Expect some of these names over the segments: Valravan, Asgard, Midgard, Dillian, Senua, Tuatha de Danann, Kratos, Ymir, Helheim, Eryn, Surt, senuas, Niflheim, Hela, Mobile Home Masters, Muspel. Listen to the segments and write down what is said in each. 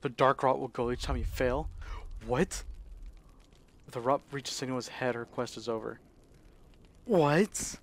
The dark rot will go each time you fail. What? If the rot reaches Senua's head, her quest is over. What?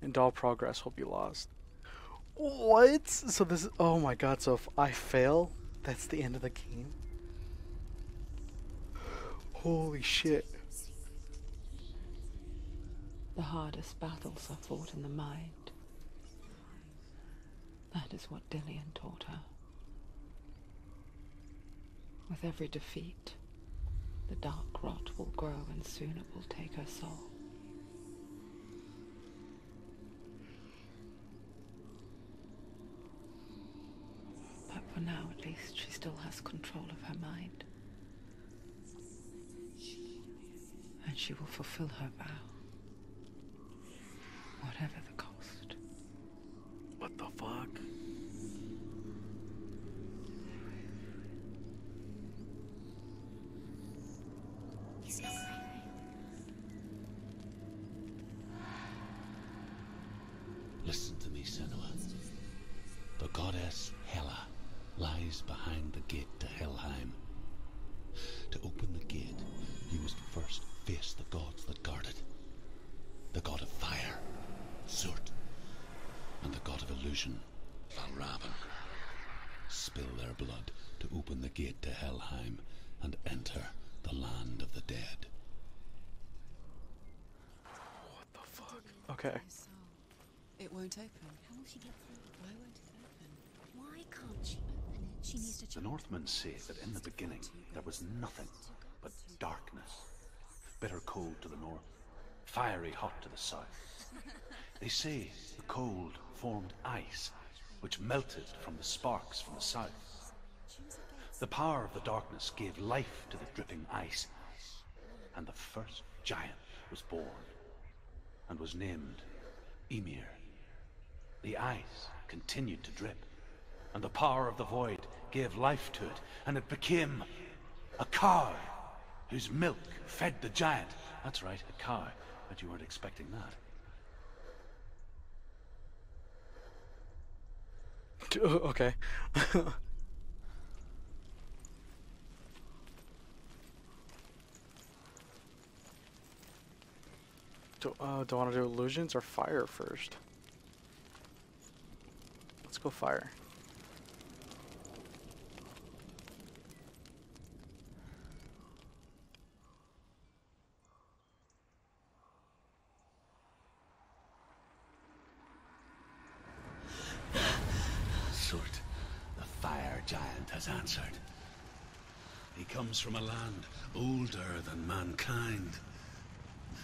And all progress will be lost. What? So this is, oh my god, so if I fail, that's the end of the game? Holy shit. The hardest battles are fought in the mind. That is what Dillian taught her. With every defeat, the dark rot will grow and soon it will take her soul. But for now, at least, she still has control of her mind. And she will fulfill her vow. Whatever the cost. What the fuck? Listen to me, Senua. The goddess Hela lies behind the gate to Helheim. To open the gate, you must first face the gods that guard it. The god of fire, Surt, and the god of illusion, Valravan. Spill their blood to open the gate to Helheim and enter the land of the dead. What the fuck? Okay. It won't open. How will she get through? Why won't it open? Why can't she open it? She needs to check. The Northmen say that in the beginning there was nothing but darkness. Bitter cold to the north, fiery hot to the south. They say the cold formed ice, which melted from the sparks from the south. The power of the darkness gave life to the dripping ice, and the first giant was born, and was named Ymir. The ice continued to drip, and the power of the void gave life to it, and it became a cow, whose milk fed the giant. That's right, a cow. But you weren't expecting that. Okay. Do I want to do illusions or fire first? Let's go fire. Answered. He comes from a land older than mankind,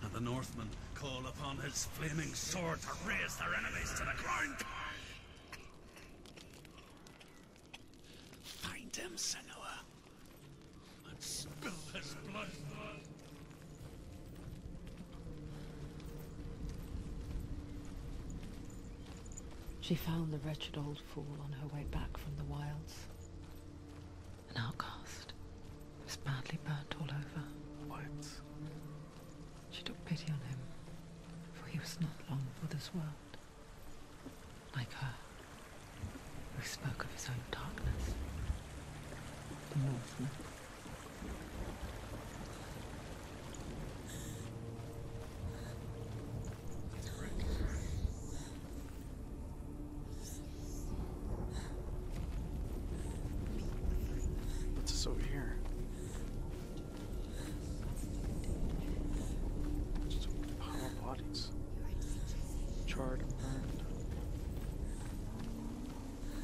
and the Northmen call upon his flaming sword to raise their enemies to the ground. Find him, Senua, and spill his blood. She found the wretched old fool on her way back from the wilds. An outcast was badly burnt all over. What? She took pity on him, for he was not long for this world. Like her, who spoke of his own darkness. The Northmen.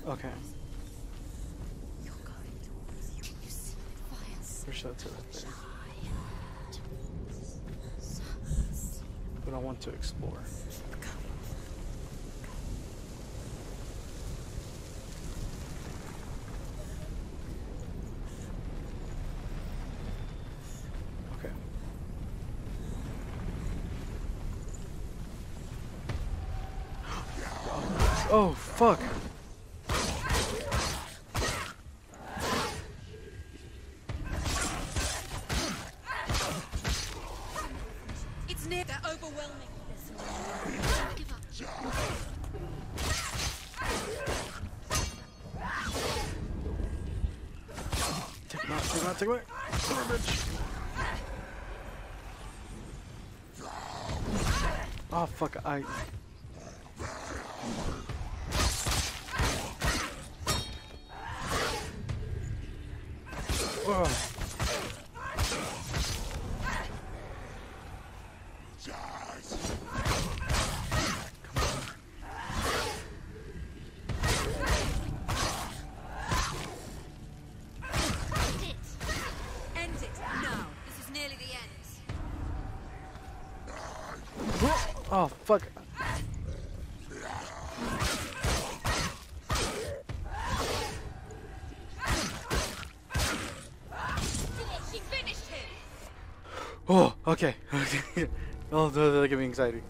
Okay. Push that to that thing. But I want to explore. Okay. Oh, fuck. Give up. Not take away, Son of a bitch. Oh, fuck, Oh. Oh, fuck. She finished him. Oh, okay. Okay. Oh, that gave me anxiety.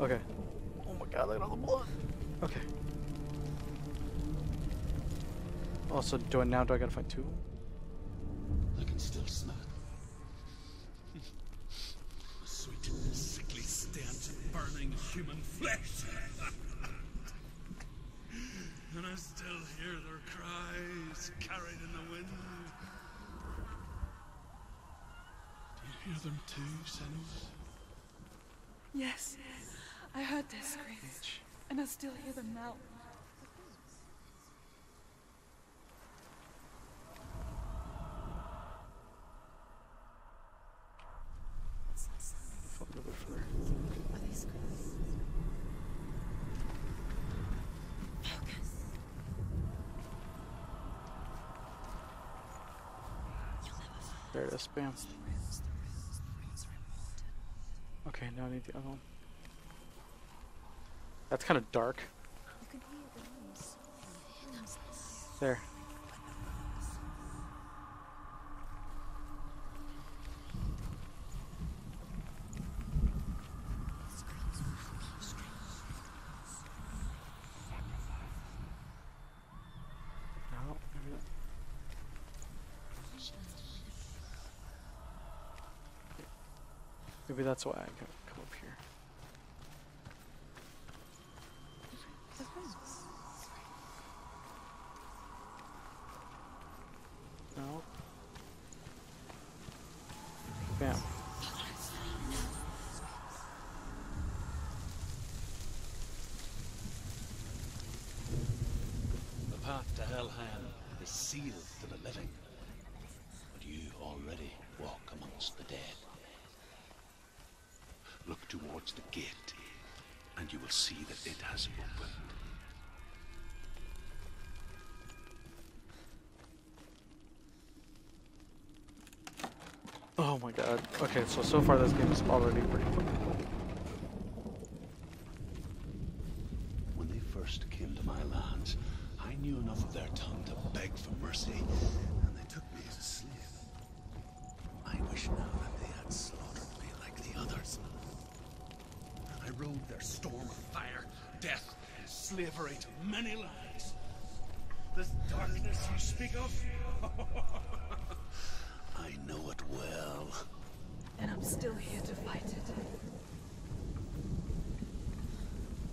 Okay. Oh my god, look at all the blood. Okay. Also, do I gotta fight two? I can still smell it. The sweet, sickly stench of burning human flesh. And I still hear their cries carried in the wind. Do you hear them too, Senua? Yes, I heard their screams, and I still hear them now. There it is, bam. Okay, now I need the other one. That's kind of dark. There. Maybe that's why I can come up here. No. Bam. The path to Helheim is sealed to the living, but you already walk amongst the dead. Look towards the gate, and you will see that it has opened. Oh my god. Okay, so far this game is already pretty fucking cool. When they first came to my lands, I knew enough of their tongue to beg for mercy, and they took me as a slave. I wish now that they had slaughtered me like the others. I rode their storm of fire, death, slavery to many lives. This darkness you speak of? I know it well. And I'm still here to fight it.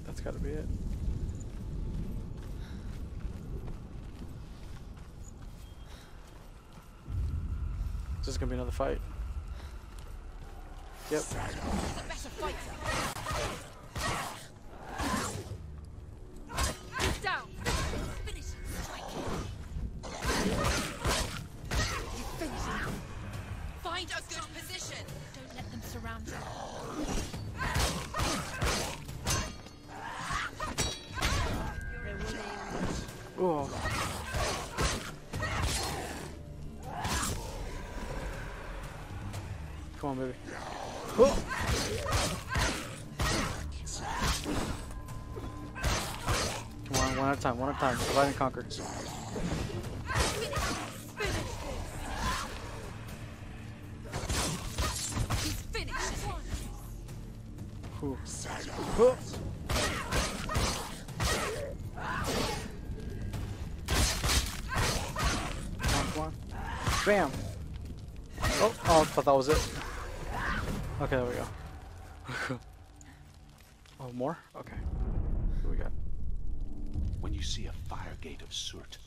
That's gotta be it. Is this gonna be another fight? Yep. The better fighter. Down. Finish him. Strike him. You finish him. Find a good position. Don't let them surround you. Oh. Come on, baby. Oh. One at a time, divide and conquer. Ooh. Ooh. Come on. Bam! Oh, I thought that was it. Okay, there we go. Oh, more? Okay. What do we got? When you see a fire gate of Surt,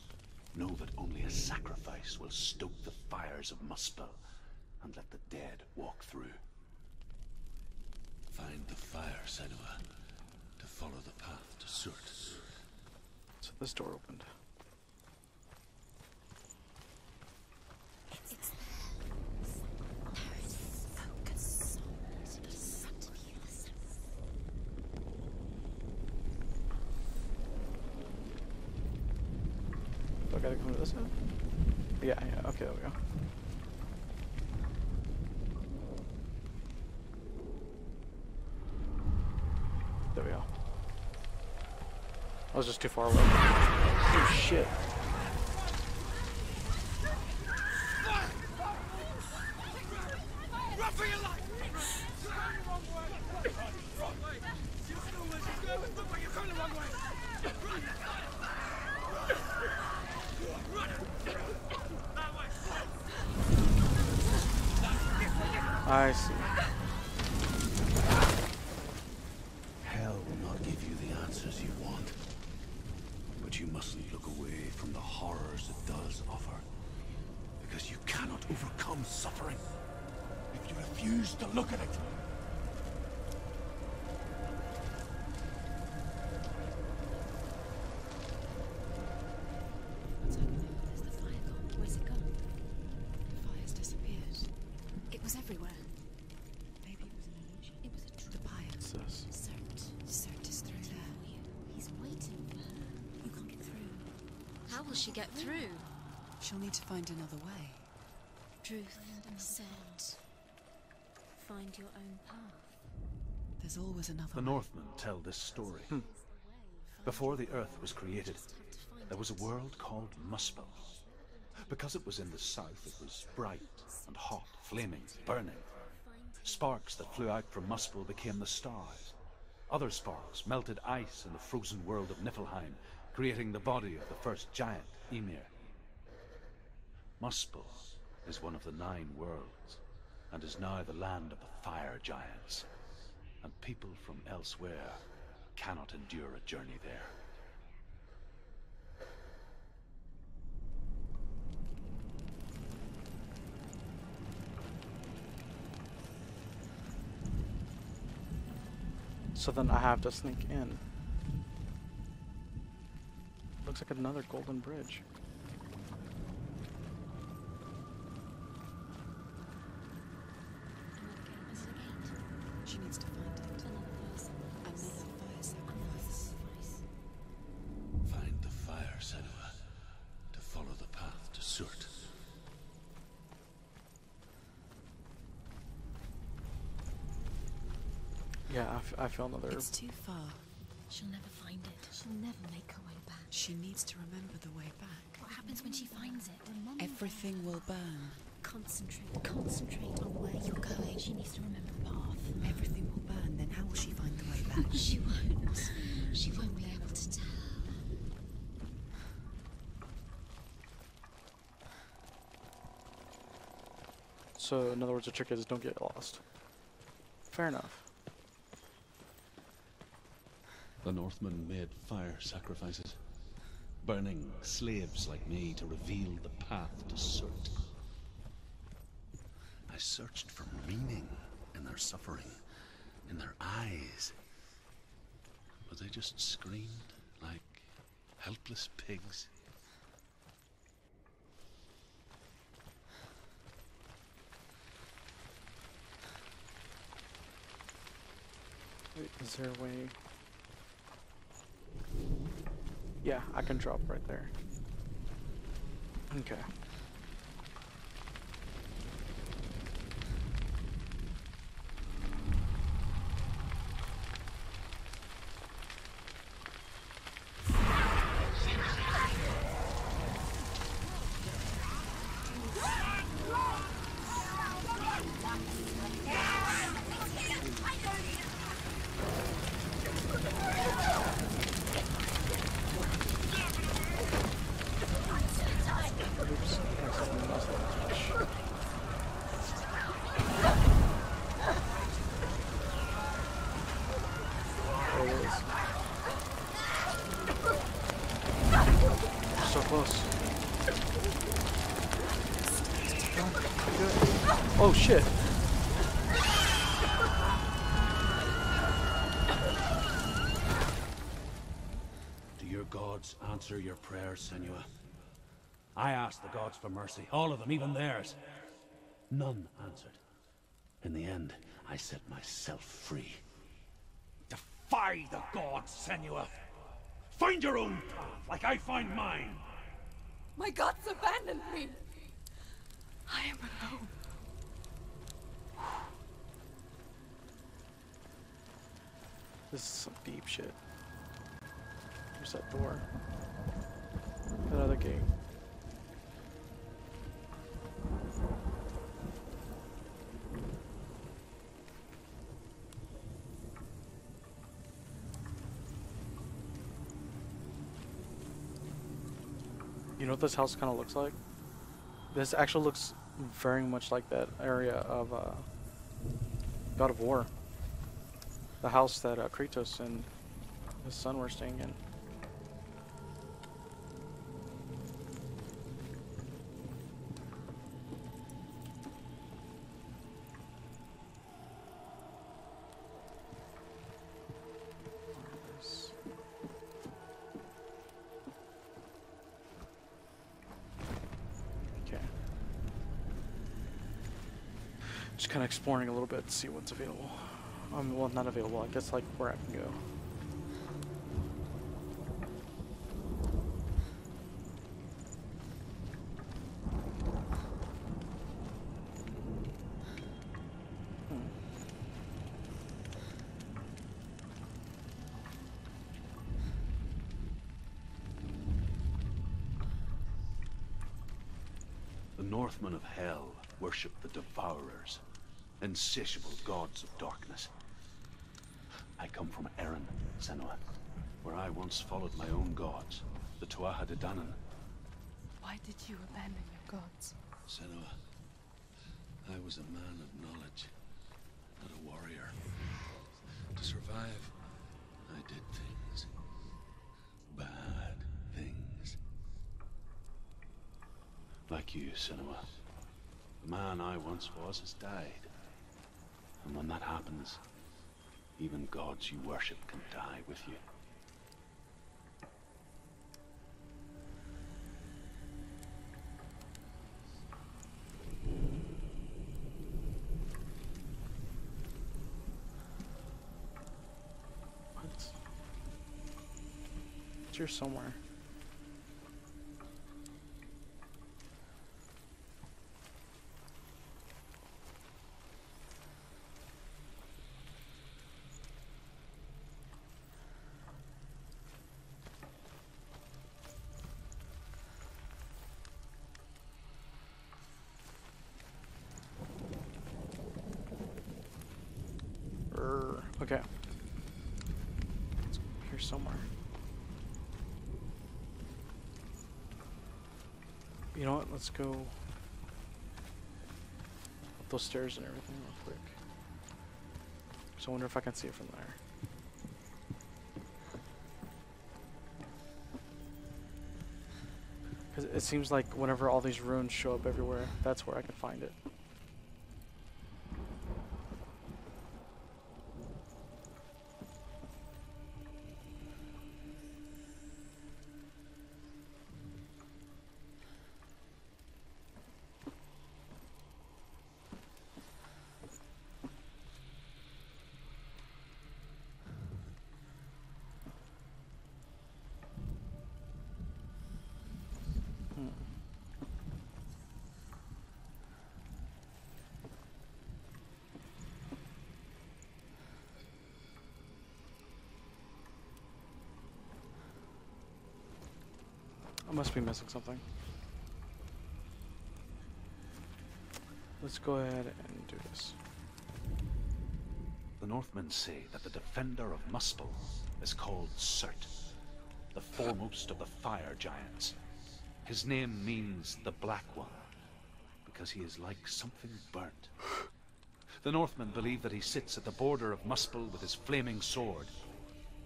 Know that only a sacrifice will stoke the fires of Muspel, and let the dead walk through. Find the fire, Senua, to follow the path to Surt. So this door opened. Gotta come to this now? Yeah, yeah, okay, there we go. There we go. I was just too far away. Oh shit. I see. Hell will not give you the answers you want, but you mustn't look away from the horrors it does offer, because you cannot overcome suffering if you refuse to look at it. She'll need to find another way. Truth said, find your own path. There's always another way. The Northmen tell this story. Before the Earth was created, there was a world called Muspel. Because it was in the south, it was bright and hot, flaming, burning. Sparks that flew out from Muspel became the stars. Other sparks melted ice in the frozen world of Niflheim, creating the body of the first giant, Ymir. Muspel is one of the 9 worlds, and is now the land of the fire giants, and people from elsewhere cannot endure a journey there. So then I have to sneak in. Looks like another golden bridge. I feel another. It's too far. She'll never find it. She'll never make her way back. She needs to remember the way back. What happens when she finds it? Remember. Everything will burn. Concentrate on where you're going. She needs to remember the path. Everything will burn. Then how will she find the way back? She won't. She won't be able to tell. So, in other words, the trick is don't get lost. Fair enough. The Northmen made fire sacrifices, burning slaves like me to reveal the path to Surt. I searched for meaning in their suffering, in their eyes, but they just screamed like helpless pigs. Wait, is there a way? Yeah, I can drop right there. Okay. Oops. Oh shit. Do your gods answer your prayers, Senua? I asked the gods for mercy, all of them, even theirs. None answered. In the end, I set myself free. Defy the gods, Senua! Find your own path, like I find mine! My gods abandoned me! I am alone. This is some deep shit. There's that door. That other gate. You know what this house kind of looks like? This actually looks very much like that area of God of War. The house that Kratos and his son were staying in. Exploring a little bit to see what's available. Well, not available, I guess, like where I can go. The Northmen of Hell worship the Devourers. Insatiable gods of darkness. I come from Eryn, Senua, where I once followed my own gods, the Tuatha de Danann. Why did you abandon your gods? Senua, I was a man of knowledge, not a warrior. To survive, I did things. Bad things. Like you, Senua. The man I once was has died. And when that happens, even gods you worship can die with you. What? It's here somewhere. Okay. It's here somewhere. You know what? Let's go up those stairs and everything real quick. So I wonder if I can see it from there. Because it seems like whenever all these runes show up everywhere, that's where I can find it. Must be missing something. Let's go ahead and do this. The Northmen say that the defender of Muspel is called Surt, the foremost of the fire giants. His name means the Black One, because he is like something burnt. The Northmen believe that he sits at the border of Muspel with his flaming sword,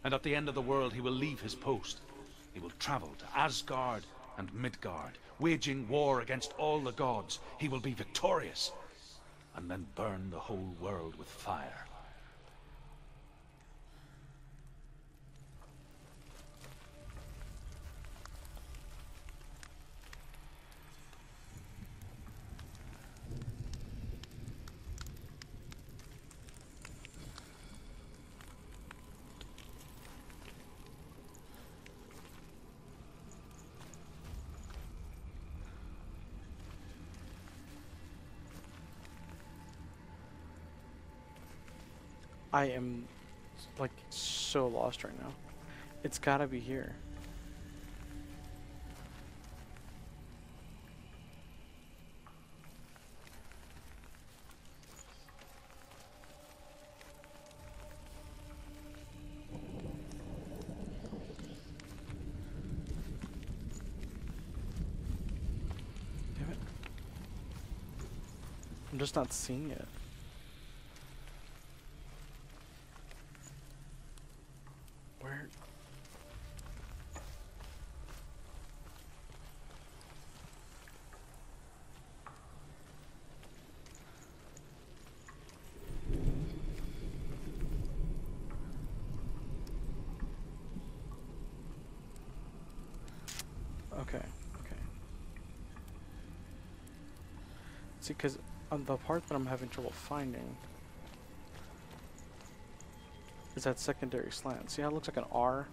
and at the end of the world he will leave his post. He will travel to Asgard and Midgard, waging war against all the gods. He will be victorious. and then burn the whole world with fire. I am, like, so lost right now. It's gotta be here. Damn it. I'm just not seeing it. Because on the part that I'm having trouble finding is that secondary slant. See how it looks like an R?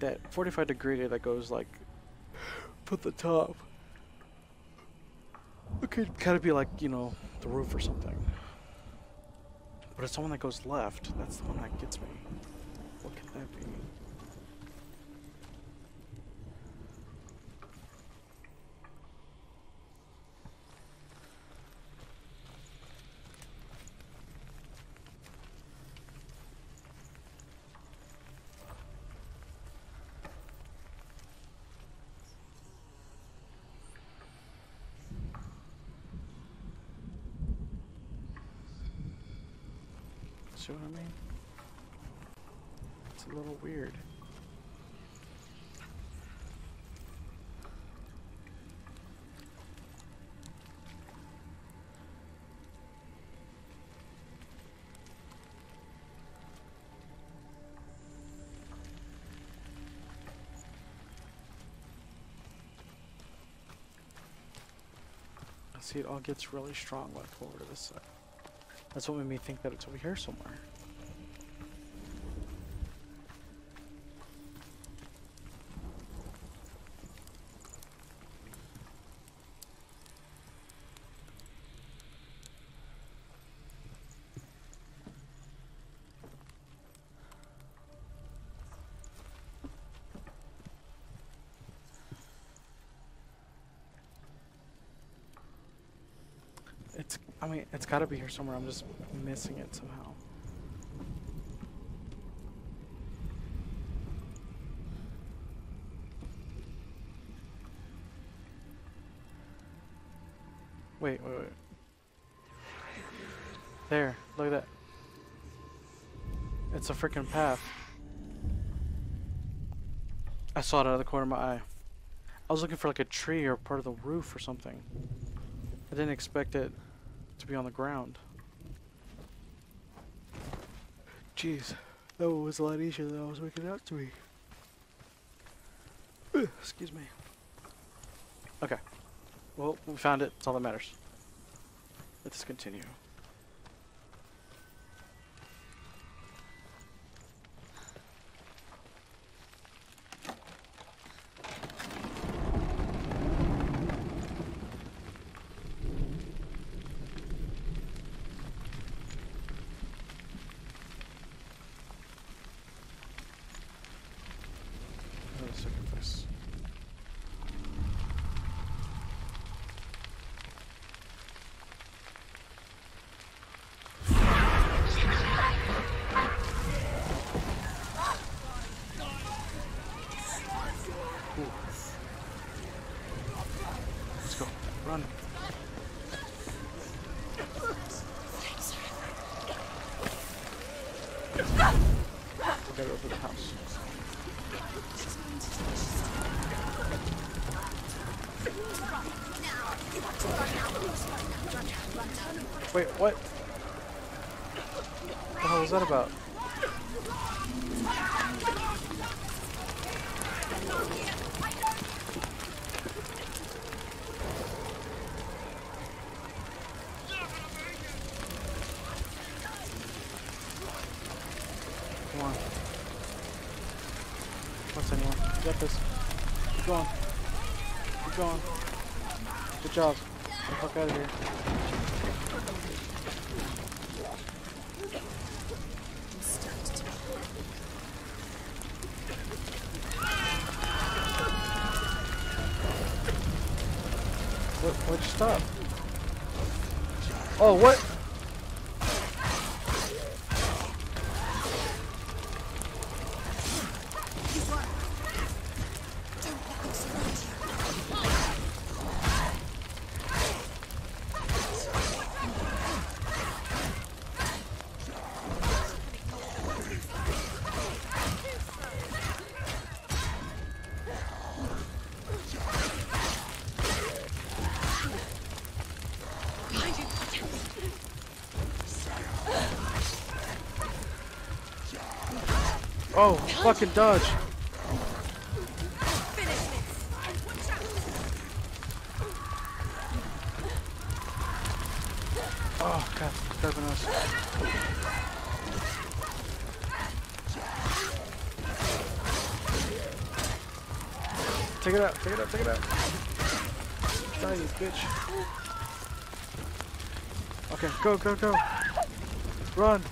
That 45 degree that goes like put the top. It could kind of be like, you know, the roof or something. But it's the one that goes left. That's the one that gets me. What could that be? See what I mean? It's a little weird. I see it all gets really strong when I pull over to this side. That's what made me think that it's over here somewhere. I mean, it's gotta be here somewhere, I'm just missing it somehow. Wait, wait, wait. There, look at that. It's a freaking path. I saw it out of the corner of my eye. I was looking for like a tree or part of the roof or something. I didn't expect it to be on the ground. Jeez, that was a lot easier than I was making out to be. Excuse me. Okay. Well, we found it. That's all that matters. Let's continue. Wait, what? What the hell was that about? Come on. What's anyone? You got this. Keep going. Keep going. Good job. Get the fuck out of here. What'd you stop? Oh, what? Oh, fucking dodge. Oh, God, it's grabbing us. Take it out, take it out, take it out. Die, you bitch. Okay, go, go, go. Run.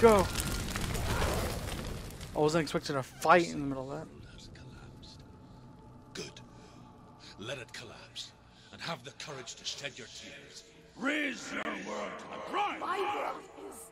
Go! I wasn't expecting a fight in the middle of that. Good. Let it collapse, and have the courage to shed your tears. Raise your world to the bride! My world is